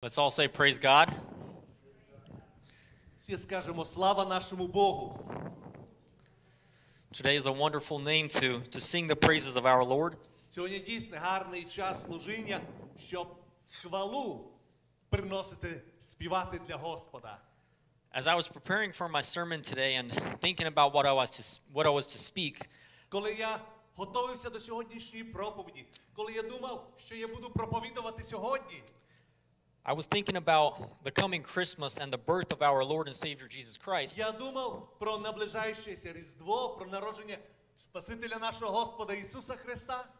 Let's all say praise God. Today is a wonderful name to sing the praises of our Lord. As I was preparing for my sermon today and thinking about what I was to speak, I was thinking about the coming Christmas and the birth of our Lord and Savior Jesus Christ.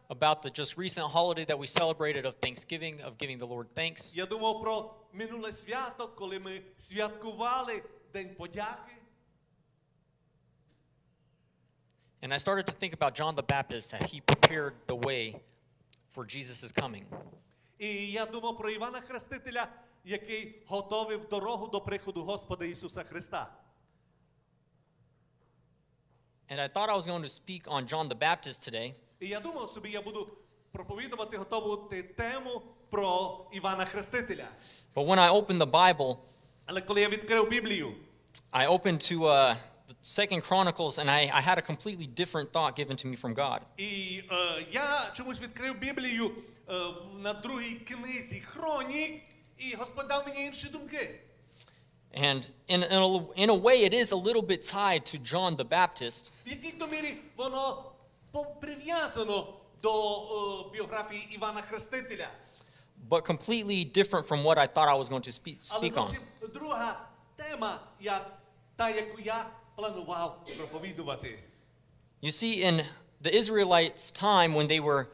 About the just recent holiday that we celebrated of Thanksgiving, of giving the Lord thanks. And I started to think about John the Baptist, that he prepared the way for Jesus' coming. І я думав про Івана Хрестителя, який готовив дорогу до приходу Господа Ісуса Христа. And I thought I was going to speak on John the Baptist today. І я думав собі, я буду проповідувати готову тему про Івана Хрестителя. But when I opened the Bible, але коли я відкрив Біблію, I opened to the Second Chronicles, and I had a completely different thought given to me from God. І я чомусь відкрив Біблію на другій книзі Хронік, і Господь дав мені інші думки. And in a way it is a little bit tied to John the Baptist. В якій мірі воно прив'язано до біографії Івана Хрестителя. But completely different from what I thought I was going to speak on. Друга тема, як та, яку я планував проповідувати. You see, in the Israelites' time, when they were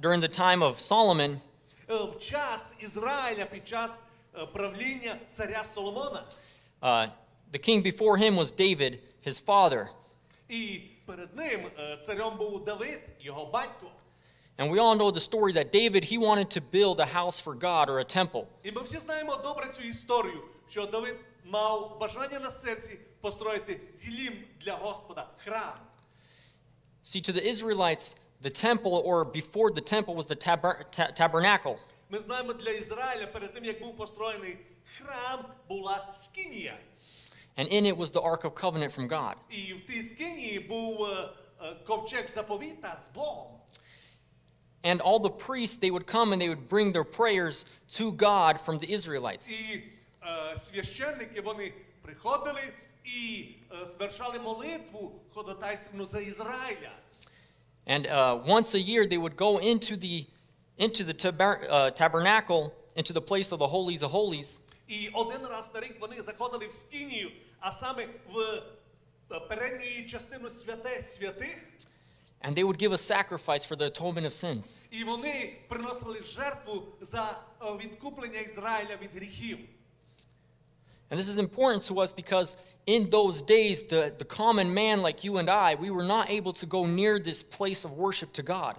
during the time of Solomon, the king before him was David, his father. And we all know the story that David, he wanted to build a house for God or a temple. See, to the Israelites, the temple, or before the temple, was the tabernacle. And in it was the Ark of Covenant from God. And all the priests, they would come and they would bring their prayers to God from the Israelites. And once a year, they would go into the tabernacle, into the place of the holies of holies. And they would give a sacrifice for the atonement of sins. And this is important to us because in those days, the common man like you and I, we were not able to go near this place of worship to God.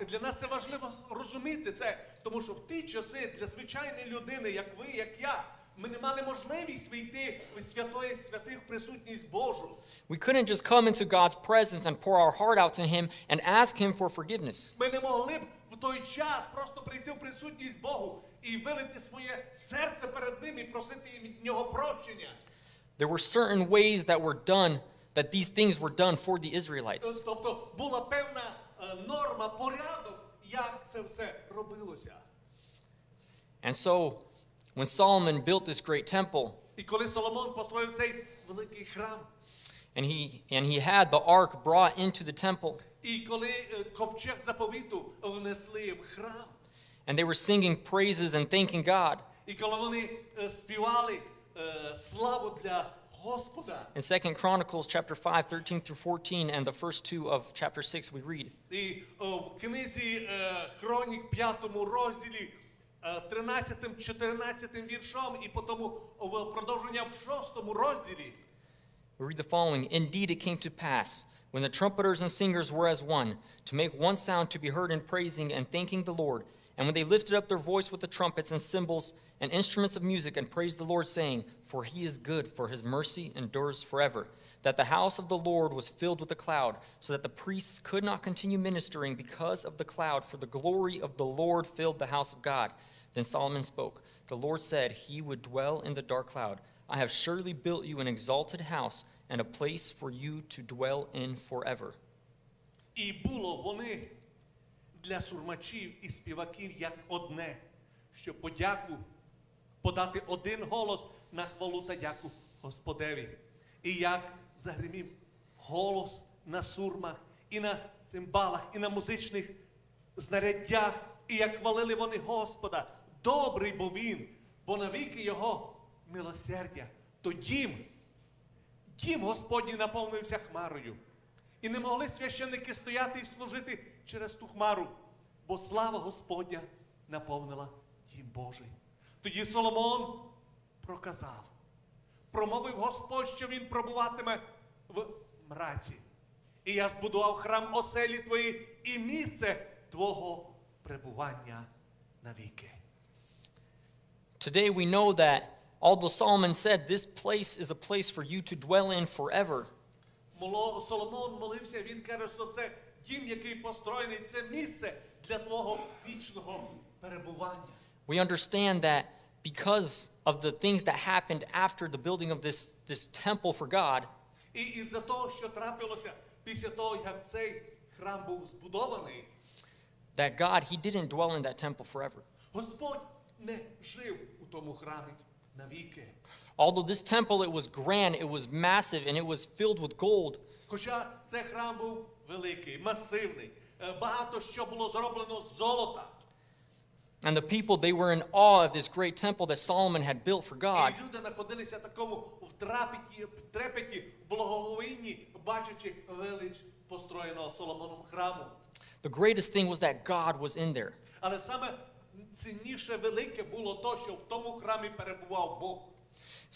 We couldn't just come into God's presence and pour our heart out to Him and ask Him for forgiveness. There were certain ways that were done, that these things were done for the Israelites. And so, when Solomon built this great temple, and he had the ark brought into the temple, and they were singing praises and thanking God. In Second Chronicles chapter 5, 13 through 14, and the first two of chapter 6, we read. We read the following. Indeed, it came to pass, when the trumpeters and singers were as one, to make one sound to be heard in praising and thanking the Lord. And when they lifted up their voice with the trumpets and cymbals and instruments of music, and praised the Lord, saying, For he is good, for his mercy endures forever. That the house of the Lord was filled with a cloud, so that the priests could not continue ministering because of the cloud, for the glory of the Lord filled the house of God. Then Solomon spoke. The Lord said he would dwell in the dark cloud. I have surely built you an exalted house and a place for you to dwell in forever. І було вони для сурмачів і співаків як одне, що подяку подати один голос на хвалу та дяку Господеві. І як загримів голос на сурмах, і на цимбалах, і на музичних знаряддях, і як хвалили вони Господа, добрий був він, бо навіки його милосердя, то дім Господній наповнився хмарою. І не могли священники стояти і служити через ту хмару, бо слава Господня наповнила їм Божий. Тоді Соломон проказав, промовив Господь, що він пробуватиме в мраці. І я збудував храм оселі твої і місце твого пребування навіки. Today we know that although Solomon said this place is a place for you to dwell in forever, Соломон молився, він каже, що це дім, який построєний, це місце для твого вічного перебування. We understand that because of the things that happened after the building of this temple for God, that God, he didn't dwell in that temple forever. Although this temple, it was grand, it was massive, and it was filled with gold, and the people, they were in awe of this great temple that Solomon had built for God. The greatest thing was that God was in there.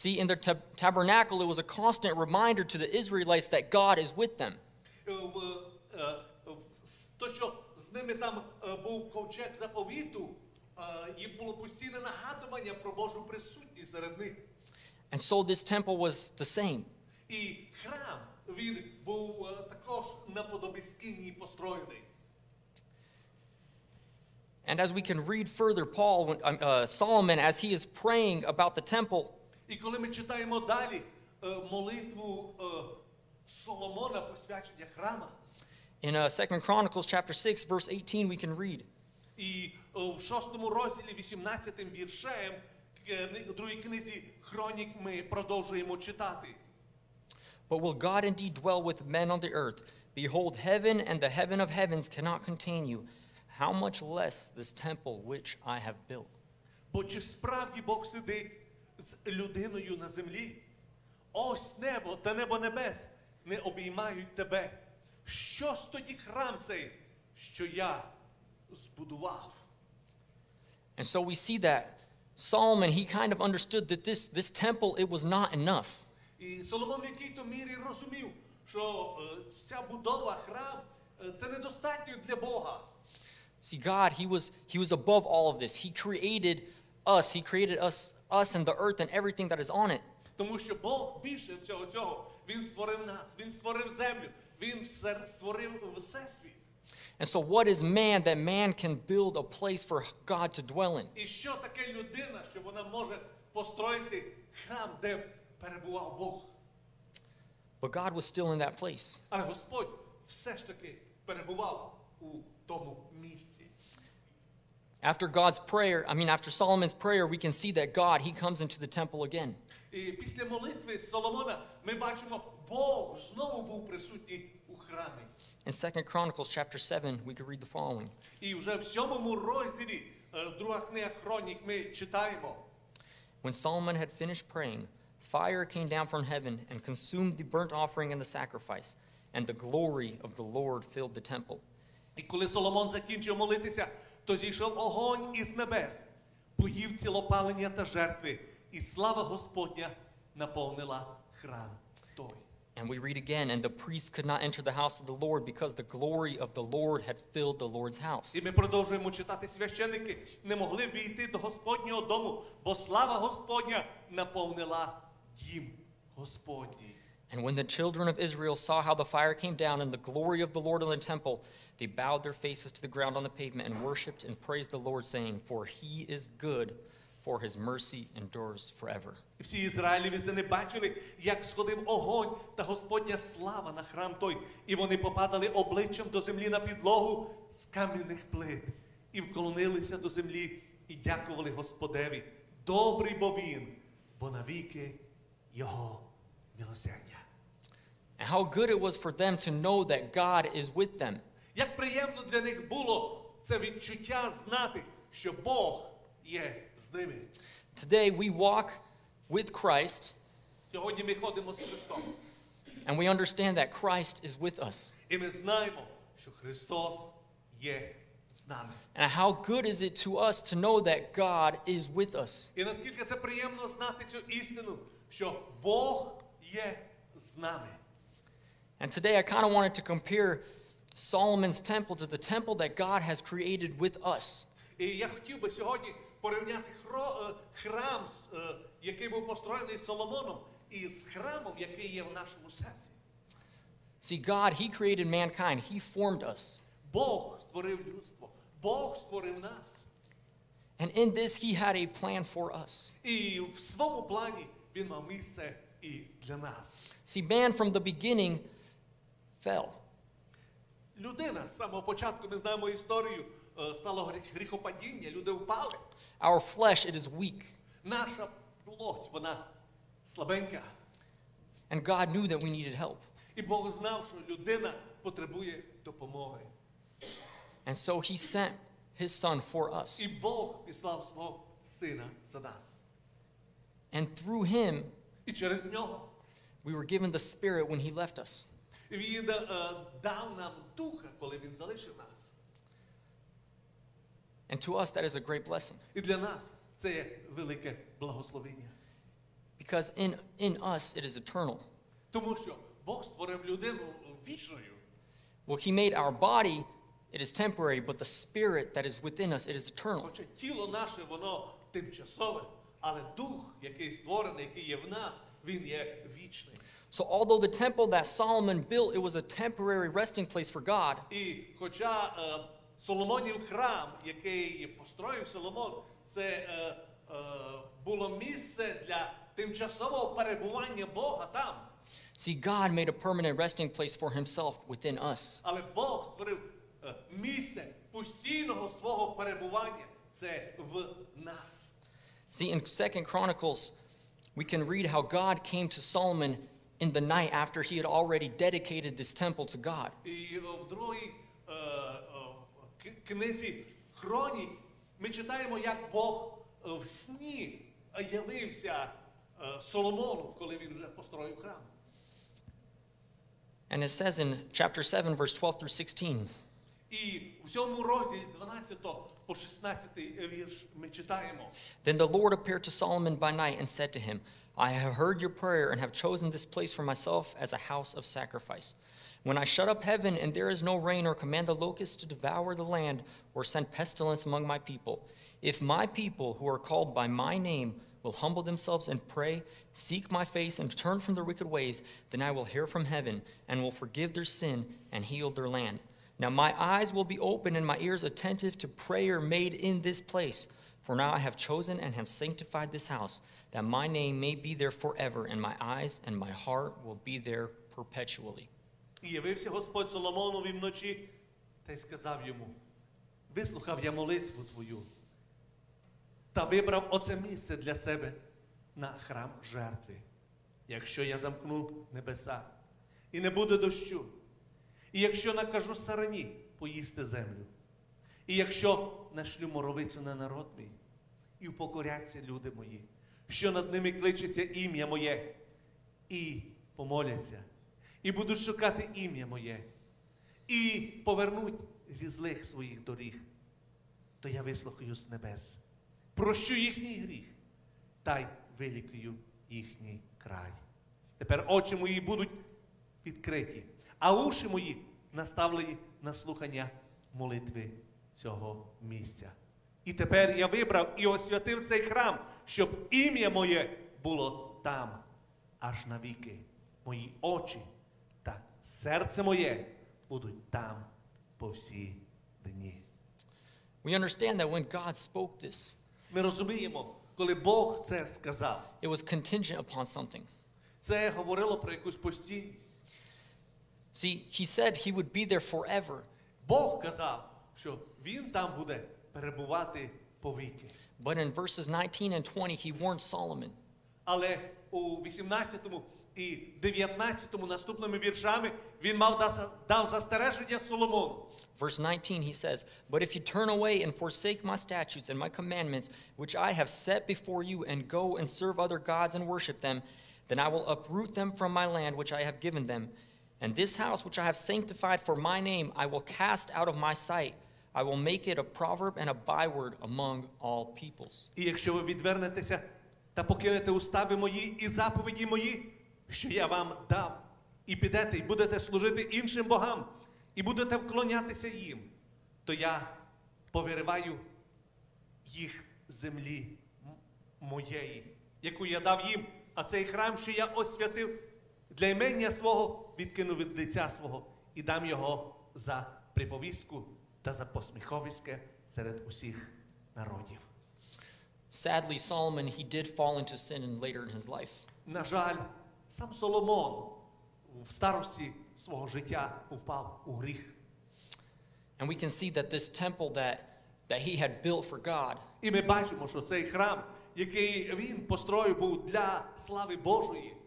See, in their tabernacle, it was a constant reminder to the Israelites that God is with them. And so this temple was the same. And as we can read further, Solomon, as he is praying about the temple, in Second Chronicles chapter 6, verse 18, we can read. But will God indeed dwell with men on the earth? Behold, heaven and the heaven of heavens cannot contain you. How much less this temple which I have built? Бо чи справді Бог сидить з людиною на землі? Ось небо та небо небес не обіймають тебе. Що ж тоді храм цей, що я збудував? And so we see that Solomon, he kind of understood that this temple, it was not enough. І Соломон в якій-то мірі розумів, що ця будова, храм, це недостатньо для Бога. See, God, he was above all of this. He created us. He created us and the earth and everything that is on it. Тому що Бог більше всього цього. Він створив нас, він створив землю, він створив всесвіт. And so what is man that man can build a place for God to dwell in? І що таке людина, що вона може построїти храм, де перебував Бог? But God was still in that place. Але Господь все ж таки перебував у After God's prayer, I mean, after Solomon's prayer, we can see that God, he comes into the temple again. In 2 Chronicles chapter 7, we can read the following. When Solomon had finished praying, fire came down from heaven and consumed the burnt offering and the sacrifice, and the glory of the Lord filled the temple. І коли Соломон закінчив молитися, то зійшов огонь із небес, поїв цілопалення та жертви, і слава Господня наповнила храм той. And we read again, and the priest could not enter the house of the Lord because the glory of the Lord had filled the Lord's house. І ми продовжуємо читати, священники не могли війти до Господнього дому, бо слава Господня наповнила дім Господній. And when the children of Israel saw how the fire came down and the glory of the Lord on the temple, they bowed their faces to the ground on the pavement and worshipped and praised the Lord, saying, "For he is good, for his mercy endures forever." Всі Ізраїлі занебачили, як сходив огонь та Господня слава на храм той, і вони попадали обличчям до землі на підлогу з кам'яних плит, і вклонилися до землі, і дякували Господеві. Добрий бо він, бо навіки його милосердя. And how good it was for them to know that God is with them. Як приємно для них було це відчуття знати, що Бог є з ними. Today we walk with Christ. Сьогодні ми ходимо з Христом. And we understand that Christ is with us. І ми знаємо, що Христос є з нами. And how good is it to us to know that God is with us. І наскільки це приємно знати цю істину, що Бог є з нами. And today I kind of wanted to compare Solomon's temple to the temple that God has created with us. See, God, he created mankind. He formed us. And in this, he had a plan for us. See, man from the beginning fell. Людина з самого початку, ми знаємо історію, стало гріхопадіння, люди впали. Our flesh, it is weak. Наша плоть, вона слабенька. And God knew that we needed help. І Бог знав, що людина потребує допомоги. And so he sent his son for us. І Бог послав свого сина за нас. And through him, і через нього, we were given the Spirit when he left us. Він дав нам духа, коли він залишив нас. And to us that is a great blessing. І для нас це є велике благословення. Because in us it is eternal. Тому що Бог створив людину вічною. Well, he made our body, it is temporary, but the spirit that is within us, it is eternal. Хоча тіло наше, воно тимчасове, але дух, який створений, який є в нас, він є вічний. So although the temple that Solomon built, it was a temporary resting place for God. І хоча Соломонів храм, який построїв Соломон, це було місце для тимчасового перебування Бога там. See, God made a permanent resting place for himself within us. Але Бог створив місце постійного свого перебування це в нас. See, in Second Chronicles, we can read how God came to Solomon in the night after he had already dedicated this temple to God. And it says in chapter 7, verse 12 through 16, "Then the Lord appeared to Solomon by night and said to him, 'I have heard your prayer and have chosen this place for myself as a house of sacrifice. When I shut up heaven and there is no rain, or command the locusts to devour the land, or send pestilence among my people, if my people who are called by my name will humble themselves and pray, seek my face and turn from their wicked ways, then I will hear from heaven and will forgive their sin and heal their land. Now my eyes will be open and my ears attentive to prayer made in this place. For now I have chosen and have sanctified this house, that my name may be there forever, and my eyes and my heart will be there perpetually.'" І явився Господь Соломонові вночі, та й сказав йому: "Вислухав я молитву твою, та вибрав оце місце для себе на храм жертви. Якщо я замкну небеса, і не буде дощу, і якщо накажу сарані поїсти землю, і якщо нашлю моровицю на народ мій, і впокоряться люди мої, що над ними кличеться ім'я моє, і помоляться, і будуть шукати ім'я моє, і повернуть зі злих своїх доріг, то я вислухаю з небес, прощу їхній гріх, та й вилікую їхній край. Тепер очі мої будуть відкриті, а уші мої наставлені на слухання молитви цього місця. І тепер я вибрав і освятив цей храм, щоб ім'я моє було там аж навіки. мої очі та серце моє будуть там по всі дні. We understand that when God spoke this, ми розуміємо, коли Бог це сказав, it was contingent upon something. Це говорило про якусь постійність. See, he said he would be there forever. Бог казав, що він там буде перебувати повіки. But in verses 19 and 20, he warned Solomon. Але у 18-му і 19-му наступними віршами він дав застереження Соломону. Verse 19, he says, "But if you turn away and forsake my statutes and my commandments, which I have set before you, and go and serve other gods and worship them, then I will uproot them from my land which I have given them. And this house which I have sanctified for my name, I will cast out of my sight. I will make it a proverb and a byword among all peoples." І якщо ви відвернетеся та покинете устави мої і заповіді мої, що я вам дав, і підете, і будете служити іншим богам, і будете вклонятися їм, то я повириваю їх землі моєї, яку я дав їм, а цей храм, що я освятив для імення свого, відкину від лиця свого і дам його за приповістку та за посміховиське серед усіх народів. Sadly, Solomon, he did fall into sin later in his life. На жаль, сам Соломон в старості свого життя впав у гріх. And we can see that this temple that he had built for God, і ми бачимо, що цей храм, який він построїв, був для слави Божої.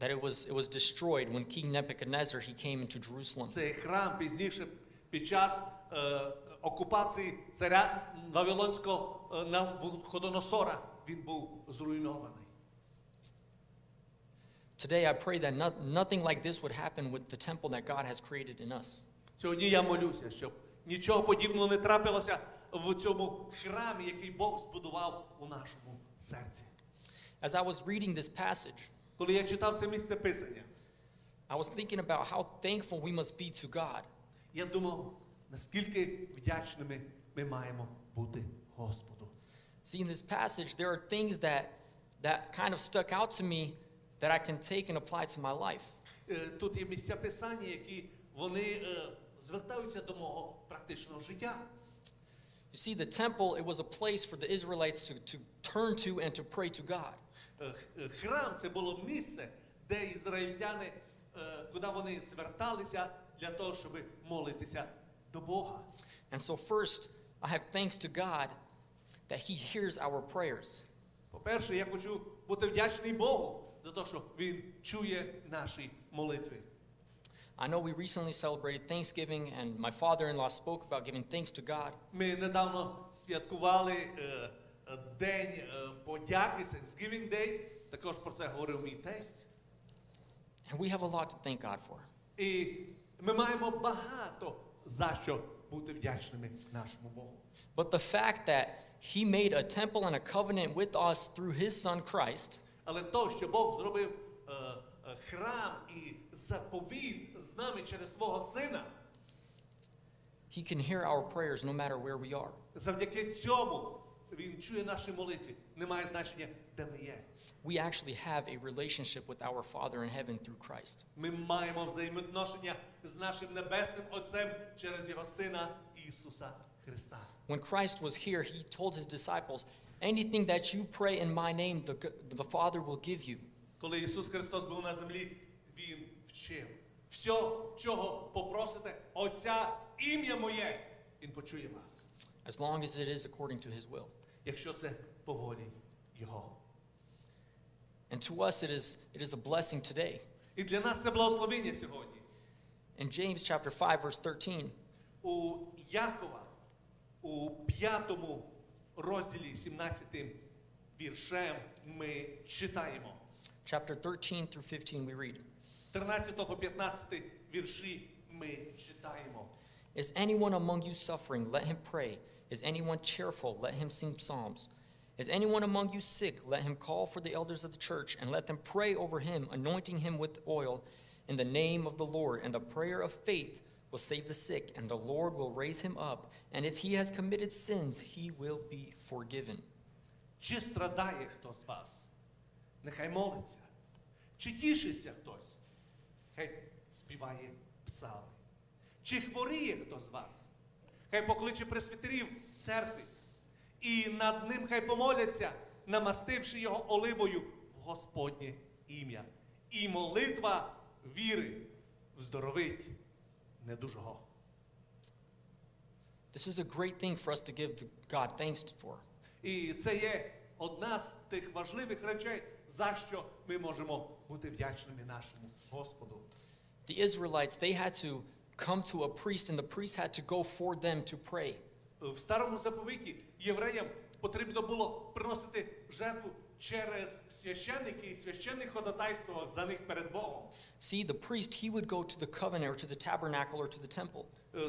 That it was destroyed when King Nebuchadnezzar he came into Jerusalem. Цей храм пізніше під час окупації царя Вавилонського Навуходоносора він був зруйнований. Today I pray that nothing like this would happen with the temple that God has created in us. Сьогодні я молюся, щоб нічого подібного не трапилося в цьому храмі, який Бог збудував у нашому серці. As I was reading this passage, коли я читав це місце писання, I was thinking about how thankful we must be to God. Я думав, наскільки вдячними ми маємо бути Господу. See, in this passage there are things that kind of stuck out to me that I can take and apply to my life. Тут є місця писання, які вони звертаються до мого практичного життя. You see, the temple, it was a place for the Israelites to turn to and to pray to God. Храм це було місце, де ізраїльтяни, куди вони зверталися для того, щоб молитися до Бога. And so first, I have thanks to God that he hears our prayers. По-перше, я хочу бути вдячний Богу за те, що він чує наші молитви. I know we recently celebrated Thanksgiving and my father-in-law spoke about giving thanks to God. Ми недавно святкували день подяки, Thanksgiving Day, також про це говорив мій тесть. And we have a lot to thank God for. І ми маємо багато за що бути вдячними нашому Богу. But the fact that he made a temple and a covenant with us through his son Christ, але то, що Бог зробив храм і заповіт з нами через свого сина, he can hear our prayers no matter where we are. Завдяки цьому він чує наші молитви, немає значення де ми є. We actually have a relationship with our Father in heaven through Christ. Ми маємо взаємоотношення з нашим небесним Отцем через його сина Ісуса Христа. When Christ was here, he told his disciples, "Anything that you pray in my name, the Father will give you." Коли Ісус Христос був на землі, він вчив: "Все, чого попросите Отця в ім'я моє, він почує вас." As long as it is according to his will. Якщо це по волі його. And to us it is a blessing today. І для нас це благословення сьогодні. In James chapter 5 verse 13. У Якова у 5-му розділі 17-м віршем ми читаємо. Chapter 13 through 15 we read. З 13 по 15 вірші ми читаємо. Is anyone among you suffering? Let him pray. Is anyone cheerful? Let him sing psalms. Is anyone among you sick? Let him call for the elders of the church and let them pray over him, anointing him with oil in the name of the Lord. And the prayer of faith will save the sick, and the Lord will raise him up. And if he has committed sins, he will be forgiven. Чи страдає хто з вас? Нехай молиться. Чи тішиться хтось? Хай співає псалми. Чи хворіє хто з вас? Хай покличе пресвітерів церкви. І над ним хай помоляться, намастивши його оливою в Господнє ім'я. І молитва віри вздоровить недужого. This is a great thing for us to give God thanks for. І це є одна з тих важливих речей, за що ми можемо бути вдячними нашому Господу. The Israelites, they had to come to a priest, and the priest had to go for them to pray. В старому заповіті євреям потрібно було приносити жертву через священники, і священник ходатайствував за них перед Богом. See, the priest, he would go to the covenant or to the tabernacle or to the temple.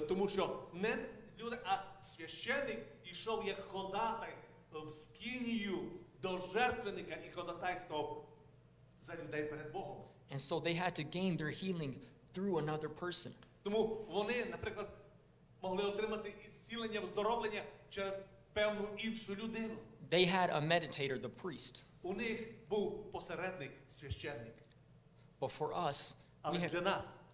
Тому що не люди, а священник ішов як ходатай в скинію до жертвенника і ходатайствував за людей перед Богом. And so they had to gain their healing through another person. Тому вони, наприклад, могли отримати ісцілення, вздоровлення через певну іншу людину. They had a meditator, the priest. У них був посередник, священник. But for us,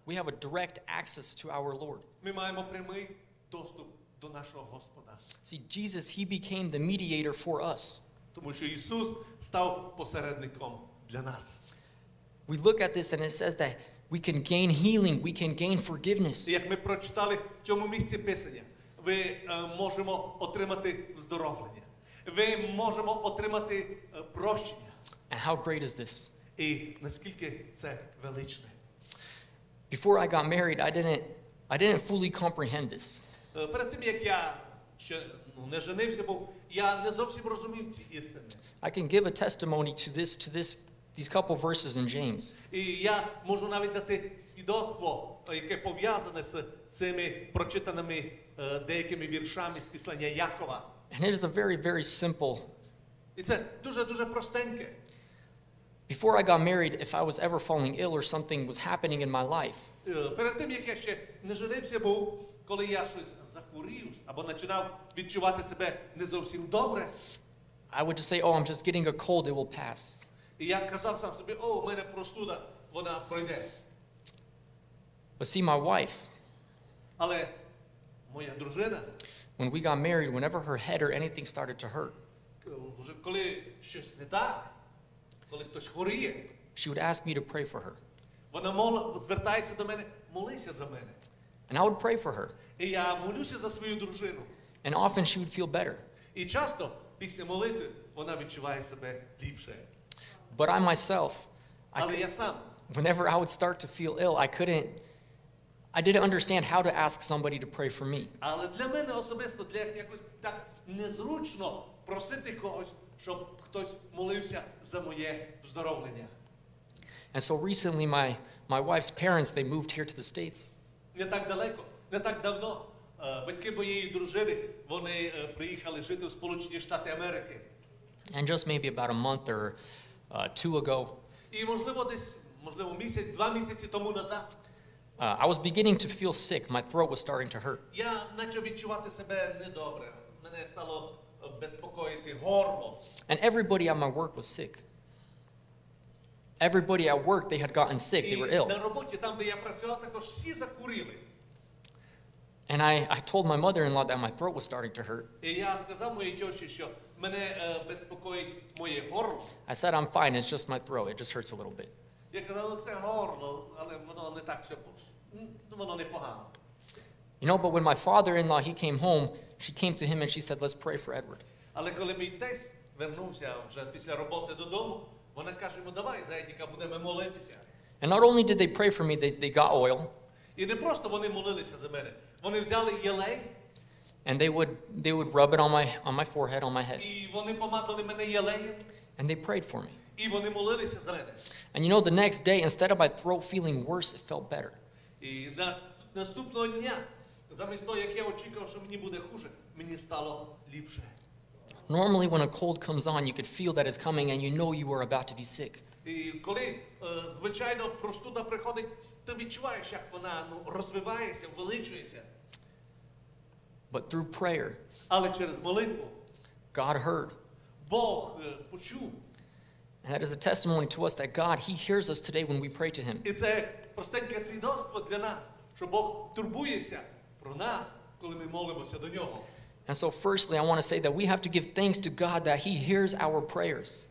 we have a direct access to our Lord. Ми маємо прямий доступ до нашого Господа. See, Jesus, he became the mediator for us. Тому що Ісус став посередником для нас. We look at this and it says that we can gain healing, we can gain forgiveness. Як ми прочитали в цьому місці Писання, ми можемо отримати вздоровлення. Ми можемо отримати прощення. And how great is this? І наскільки це величне. Before I got married, I didn't fully comprehend this. Перед тим як я ще не женився був, я не зовсім розумів ці істини. I can give a testimony to these couple verses in James. І я можу навіть дати свідоцтво, яке пов'язане з цими прочитаними деякими віршами з Післання Якова. And it is a very, very simple. It's дуже простеньке. Before I got married, if I was ever falling ill or something was happening in my life. Перед тим як я ще не женився був, коли я щось захворів або починав відчувати себе не зовсім добре, I would just say, "Oh, I'm just getting a cold, it will pass." І я казав сам собі, "О, у мене простуда, вона пройде." But see, my wife. Але моя дружина, when we got married, whenever her head or anything started to hurt, коли щось не так, коли хтось хворіє, she would ask me to pray for her. Вона звертається до мене, молися за мене. And I would pray for her. І я молюся за свою дружину. And often she would feel better. І часто після молитви вона відчуває себе ліпше. But I myself, whenever I would start to feel ill, I didn't understand how to ask somebody to pray for me. Але для мене особисто, для якось так незручно просити когось, щоб хтось молився за моє вздоровлення. And so recently my wife's parents, they moved here to the States. Не так далеко, не так давно батьки моєї дружини, вони приїхали жити в Сполучені Штати Америки. And just maybe about a month or two ago, і можливо місяць, 2 місяці тому назад, I was beginning to feel sick. My throat was starting to hurt. Я почав відчувати себе недобре. Мене стало безпокоїти горло. And everybody at my work was sick. Everybody at work, they had gotten sick. They were ill. На роботі, там де я працював, також всі захворіли. And I told my mother-in-law that my throat was starting to hurt. І я сказав моїй тьоші, що мене безпокоїть моє горло. I said, "I'm fine. It's just my throat. It just hurts a little bit." Я казав, це горло, але воно не так все воно не погано. You know, but when my father-in-law, he came home, she came to him and she said, "Let's pray for Edward." Але коли мій тесть вернувся вже після роботи додому, вона каже йому, давай за Едіка будемо молитися. And not only did they pray for me, they got oil. І не просто вони молилися за мене, вони взяли єлей. And they would rub it on my forehead, on my head. І вони помазали мене єлеєм. And they prayed for me. І вони молилися за мене. And you know, the next day, instead of my throat feeling worse, it felt better. І наступного дня, замість того, як я очікував, що мені буде хуже, мені стало ліпше. Normally, when a cold comes on, you could feel that it's coming, and you know you are about to be sick. І коли звичайно простуда приходить, ти відчуваєш, як вона розвивається, увеличується. But through prayer, але через молитву, God heard. Бог почув. And that is a testimony to us that God, He hears us today when we pray to Him. And so firstly, I want to say that we have to give thanks to God that He hears our prayers.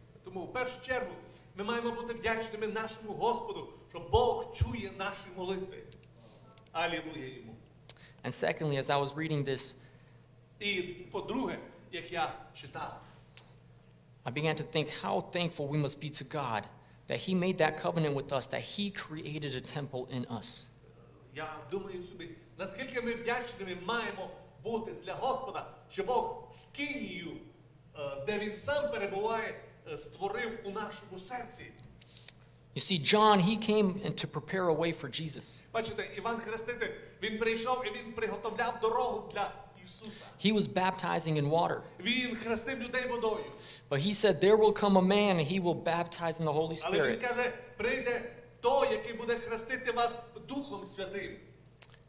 And secondly, as I was reading this, I began to think how thankful we must be to God that He made that covenant with us, that He created a temple in us. You see, John, he came and to prepare a way for Jesus. He was baptizing in water. But he said, there will come a man and he will baptize in the Holy Spirit.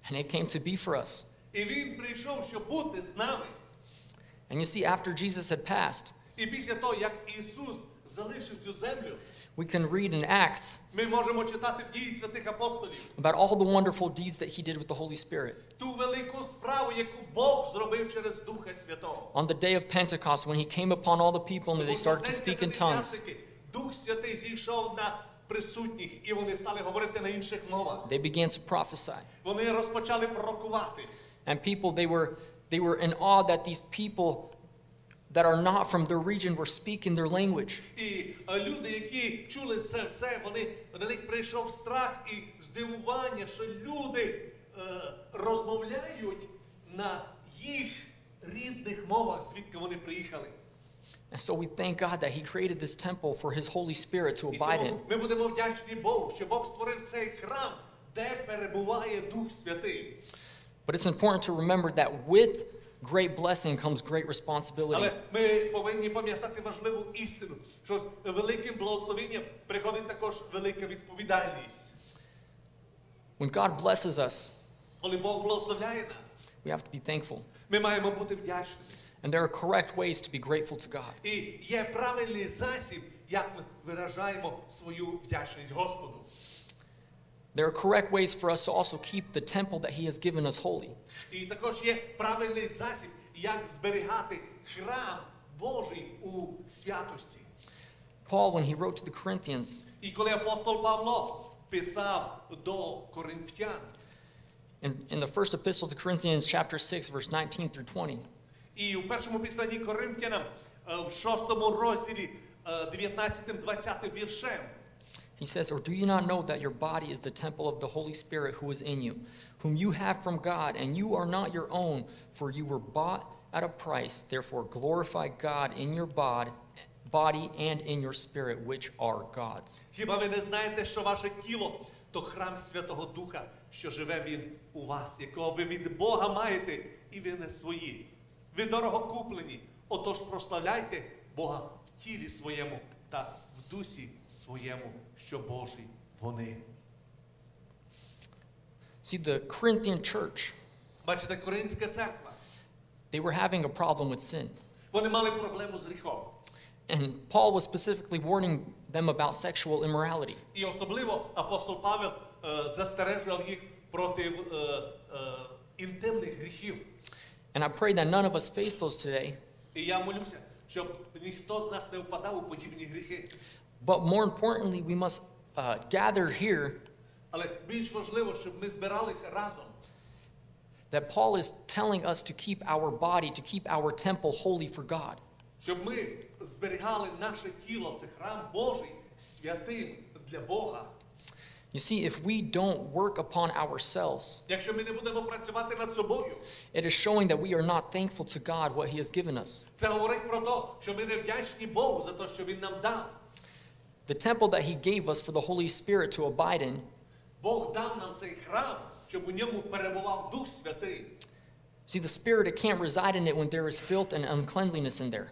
And it came to be for us. And you see, after Jesus had passed, we can read in Acts about all the wonderful deeds that He did with the Holy Spirit. On the day of Pentecost, when He came upon all the people and they started to speak in tongues, they began to prophesy. And people, they were in awe that these people that are not from their region were speaking their language. And so we thank God that He created this temple for His Holy Spirit to abide in. But it's important to remember that with great blessing comes great responsibility. When God blesses us, we have to be thankful. And there are correct ways to be grateful to God. There are correct ways for us to also keep the temple that He has given us holy. Paul, when he wrote to the Corinthians, in the first epistle to Corinthians, chapter 6, verse 19 through 20, he says, or do you not know that your body is the temple of the Holy Spirit who is in you, whom you have from God, and you are not your own, for you were bought at a price. Therefore glorify God in your body and in your spirit, which are God's. See, the Corinthian church, they were having a problem with sin. And Paul was specifically warning them about sexual immorality. And I pray that none of us face those today. But more importantly, we must gather here that Paul is telling us to keep our body, to keep our temple holy for God. You see, if we don't work upon ourselves, it is showing that we are not thankful to God what He has given us. The temple that He gave us for the Holy Spirit to abide in, see, the Spirit, it can't reside in it when there is filth and uncleanliness in there.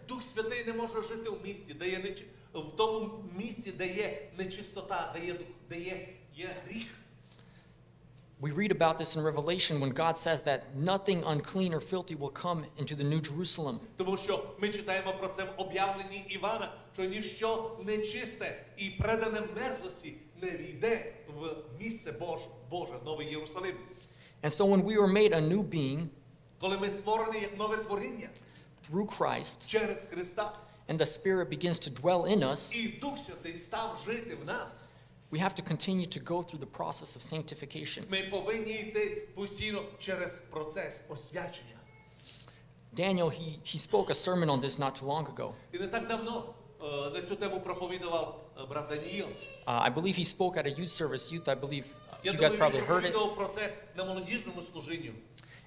We read about this in Revelation when God says that nothing unclean or filthy will come into the New Jerusalem. Тому що ми читаємо про це в об'явленні Івана, що ніщо нечисте і предане мерзості не війде в місце Боже, Новий Єрусалим. And so when we were made a new being, коли ми створені як нове творіння, through Christ, через Христа, and the Spirit begins to dwell in us, і Дух Святий став жити в нас, we have to continue to go through the process of sanctification. Daniel, he spoke a sermon on this not too long ago. I believe he spoke at a youth service. I believe you guys probably heard it.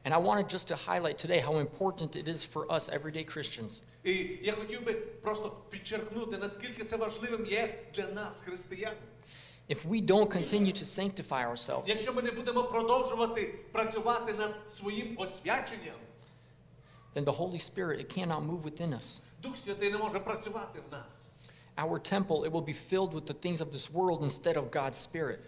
And I wanted just to highlight today how important it is for us everyday Christians. If we don't continue to sanctify ourselves, then the Holy Spirit, it cannot move within us. Our temple, it will be filled with the things of this world instead of God's Spirit.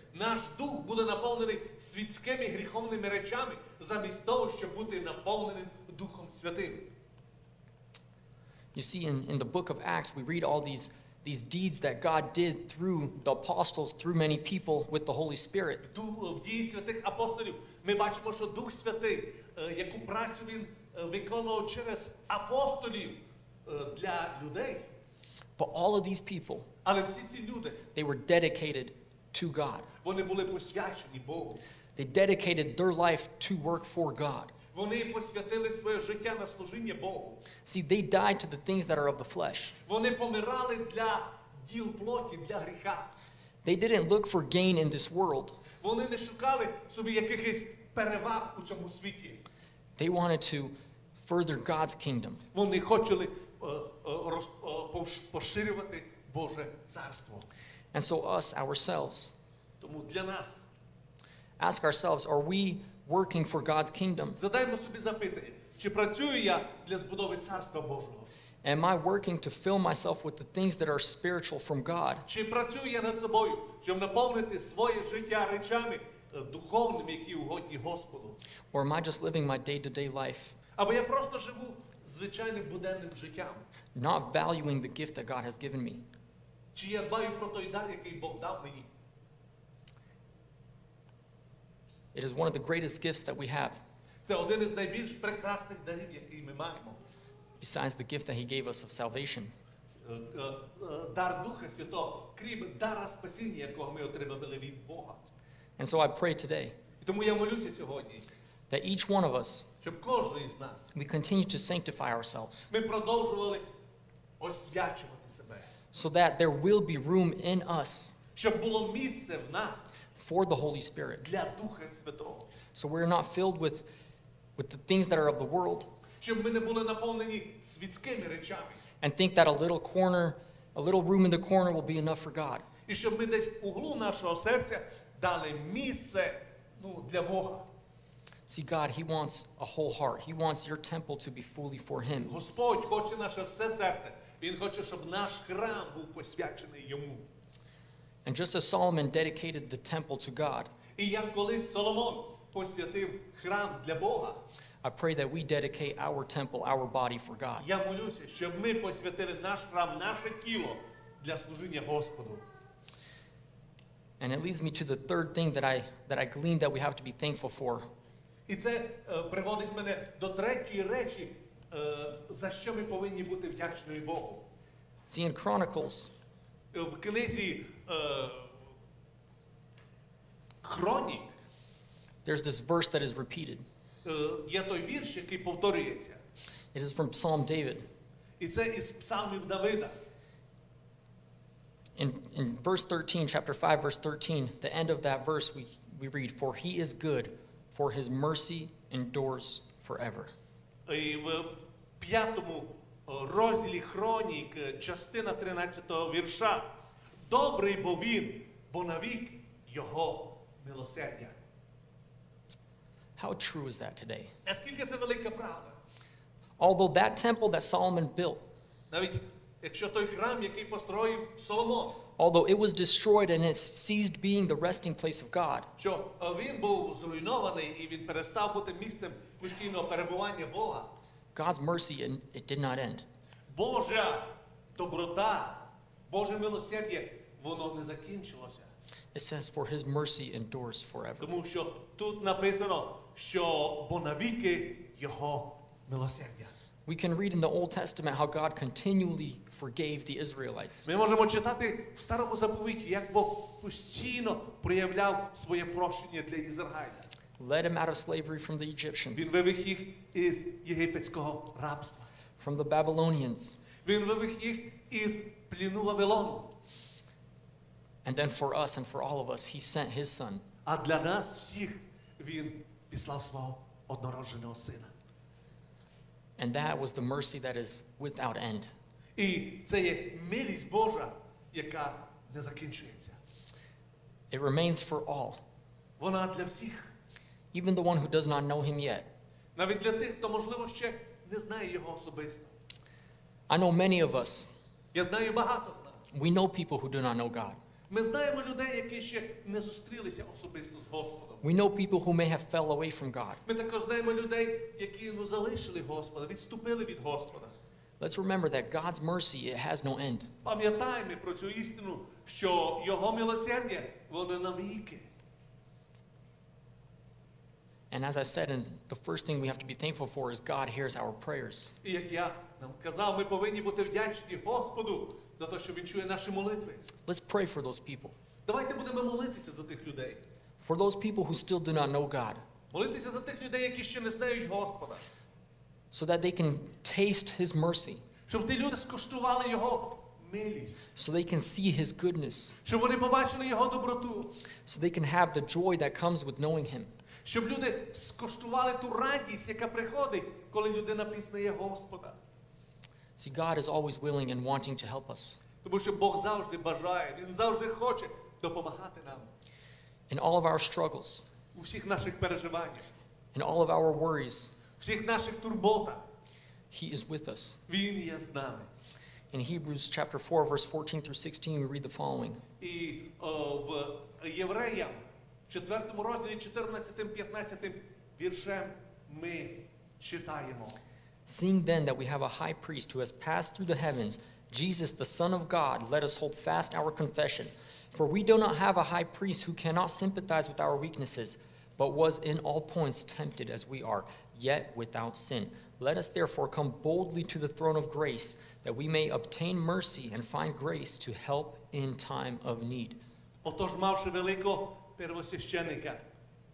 You see, in the book of Acts, we read all these deeds that God did through the apostles, through many people, with the Holy Spirit. But all of these people, they were dedicated to God. They dedicated their life to work for God. See, they died to the things that are of the flesh. They didn't look for gain in this world. They wanted to further God's kingdom. And so ourselves, ask ourselves, are we working for God's kingdom? Am I working to fill myself with the things that are spiritual from God? Or am I just living my day-to-day life, not valuing the gift that God has given me? It is one of the greatest gifts that we have, besides the gift that He gave us of salvation. And so I pray today that each one of us, we continue to sanctify ourselves so that there will be room in us for the Holy Spirit, so we're not filled with the things that are of the world and think that a little room in the corner will be enough for God. See, God, He wants a whole heart. He wants your temple to be fully for Him. And just as Solomon dedicated the temple to God, I pray that we dedicate our temple, our body, for God. And it leads me to the third thing that I gleaned that we have to be thankful for. See, in Chronicles, в книзі Хронік, there's this verse that is repeated. Є той вірш, який повторюється. It is from Psalm David. І це із Псалмів Давида. In verse 13, chapter 5, verse 13, the end of that verse we read, "For he is good, for his mercy endures forever." І в 5-му розділі Хронік, частина 13-го вірша. Добрий бо він, бо навік його милосердя. How true is that today? Наскільки це велика правда? Although that temple that Solomon built, навіть Although it was destroyed and it ceased being the resting place of God, God's mercy, and it did not end. It says, for his mercy endures forever. We can read in the Old Testament how God continually forgave the Israelites. Led him out of slavery from the Egyptians, from the Babylonians, and then for us and for all of us, he sent his son. And that was the mercy that is without end. It remains for all. Even the one who does not know him yet. I know many of us. We know people who do not know God. We know people who may have fell away from God. Let's remember that God's mercy, it has no end. And as I said, and the first thing we have to be thankful for is God hears our prayers. Let's pray for those people. For those people who still do not know God. So that they can taste his mercy. So they can see his goodness. So they can have the joy that comes with knowing him. See, God is always willing and wanting to help us. In all of our struggles, in all of our worries, he is with us. In Hebrews chapter 4, verse 14 through 16, we read the following. Seeing then that we have a high priest who has passed through the heavens, Jesus, the Son of God, let us hold fast our confession. For we do not have a high priest who cannot sympathize with our weaknesses, but was in all points tempted as we are, yet without sin. Let us therefore come boldly to the throne of grace, that we may obtain mercy and find grace to help in time of need. Отож, мавши великого первосвященика,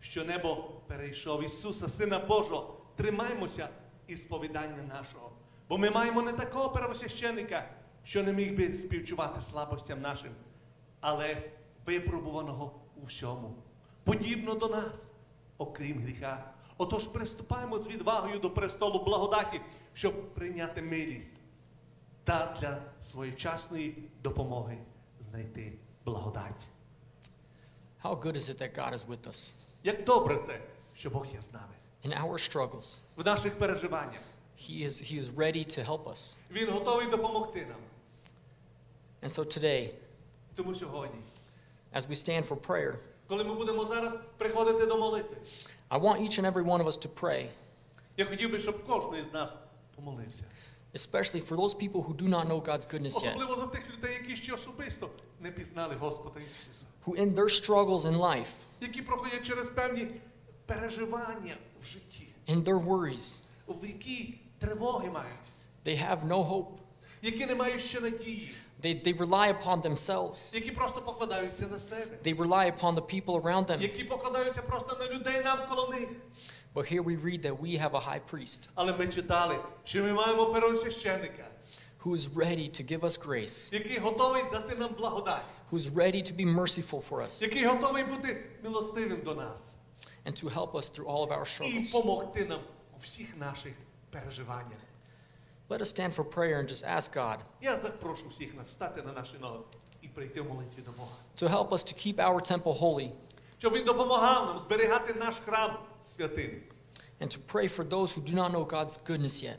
що небо перейшов Ісуса, Сина Божого, тримаймося і сповідання нашого. Бо ми маємо не такого первосвященика, що не міг би співчувати слабостям нашим, але випробуваного у всьому. Подібно до нас, окрім гріха. Отож, приступаємо з відвагою до престолу благодаті, щоб прийняти милість та для своєчасної допомоги знайти благодать. How good is it that God is with us? Як добре це, що Бог є з нами. In our struggles, в наших переживаннях, he is ready to help us. Він готовий допомогти нам. And so today, тому сьогодні, as we stand for prayer, коли ми будемо зараз приходити до молитви, I want each and every one of us to pray. Я хотів би, щоб кожен із нас помолився. Especially for those people who do not know God's goodness yet, who in their struggles in life, in their worries, they have no hope. They rely upon themselves. They rely upon the people around them. But here we read that we have a high priest who is ready to give us grace, who is ready to be merciful for us, and to help us through all of our struggles. Let us stand for prayer and just ask God to help us to keep our temple holy, and to pray for those who do not know God's goodness yet.